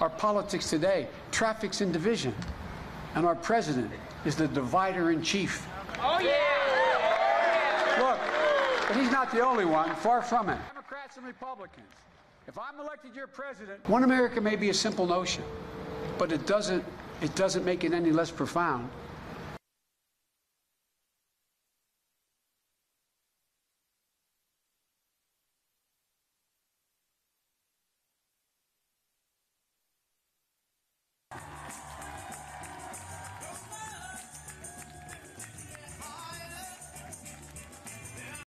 Our politics today traffics in division, and our president is the divider in chief. Oh, yeah! Look, but he's not the only one, far from it. Democrats and Republicans, if I'm elected your president, one America may be a simple notion, but it doesn't make it any less profound.